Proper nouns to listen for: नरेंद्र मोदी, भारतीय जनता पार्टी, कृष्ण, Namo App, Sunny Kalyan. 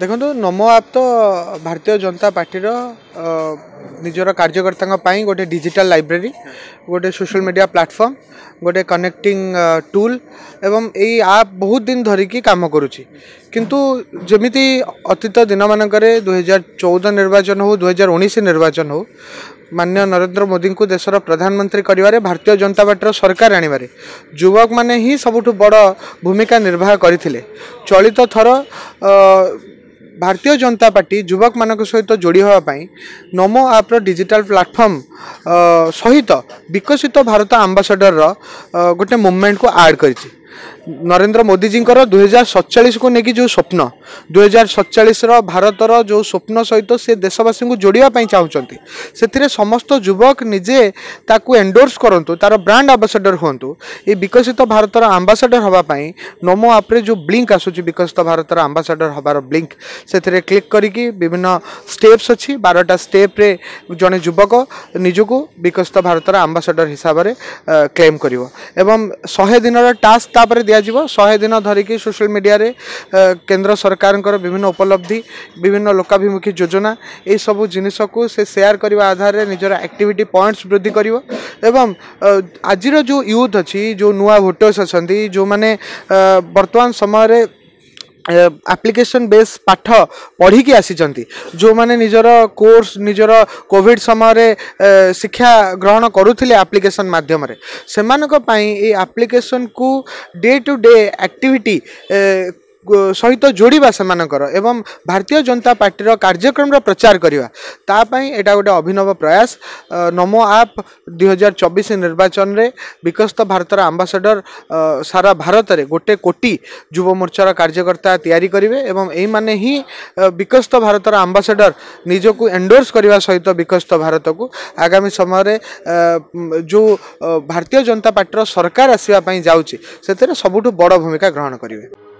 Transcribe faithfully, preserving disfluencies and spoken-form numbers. देखो नमो आप तो भारतीय जनता पार्टी निजर कार्यकर्ता गोटे डिजिटल लाइब्रेरी गोटे सोशल मीडिया प्लेटफॉर्म गोटे कनेक्टिंग टूल एवं यही आप बहुत दिन धरिकी काम करुच्ची किंतु जमीती अतीत दिन मानक दुई हजार चौदह निर्वाचन हो दुई हजार उन्नीस निर्वाचन हो माननीय नरेंद्र मोदी को देशर प्रधानमंत्री करिवारे भारतीय जनता पार्टी सरकार आनिवारे युवक माने ही सबुठु बड़ भूमिका निर्वाह करथिले। चलित थर भारतीय जनता पार्टी युवक मानक सहित जोड़ी होवाई नमो आप्र डिजिटल प्लेटफॉर्म सहित विकसित भारत आम्बासाडर गोटे मूवमेंट को आड करिछि। नरेंद्र मोदी जी दुई हजार सतचाश को लेकिन जो स्वप्न दुई हजार सतचाश भारतर जो स्वप्न सहित तो से देशवासी को जोड़ापी चाहते से समस्त युवक निजे ताकू एंडोर्स करूँ तार ब्रांड आम्बासाडर हूँ। ये विकसित भारतर आम्बासाडर हाँपाई नमो आप्रे जो ब्लिंक आसूस विकसित भारतर आम्बासाडर हबार ब्लिंक से क्लिक करके विभिन्न स्टेप्स अच्छी बारटा स्टेप्रे जड़े युवक निजक विकसित भारतर आम्बासाडर हिसाब से क्लेम कर शहे दिन टास्क तापर दिज्व शहे दिन धरिकी सोशल मीडिया रे केंद्र सरकार विभिन्न उपलब्धि विभिन्न लोकाभिमुखी योजना ये सब जिनिस को से शेयर करने आधार में निजर एक्टिविटी पॉइंट्स वृद्धि कर एवं आज जो यूथ अच्छी जो नुआ वोटर्स अच्छी जो मैंने वर्तमान समय रे एप्लिकेशन बेस पाठ पढ़ी आसी जो माने निजर कोर्स निजर कोविड समय शिक्षा ग्रहण करुले एप्लिकेशन माध्यम से एप्लिकेशन को डे टू डे एक्टिविटी सहित तो जोड़ा से एवं भारतीय जनता पार्टी कार्यक्रम प्रचार करवा तापाई एटा गोटे अभिनव प्रयास। नमो आप दुई हजार चौबीस निर्वाचन रे विकसित भारतर आम्बासाडर सारा भारत रे गोटे कोटी युव मोर्चार कार्यकर्ता तैयारी करेंगे एवं यही माने ही विकसित भारतर आम्बासाडर निजकू एंडोर्स करने सहित विकसित भारत को आगामी समय जो भारतीय जनता पार्टी सरकार आसवाई जाऊँगी से सबुठ बड़ भूमिका ग्रहण करेंगे।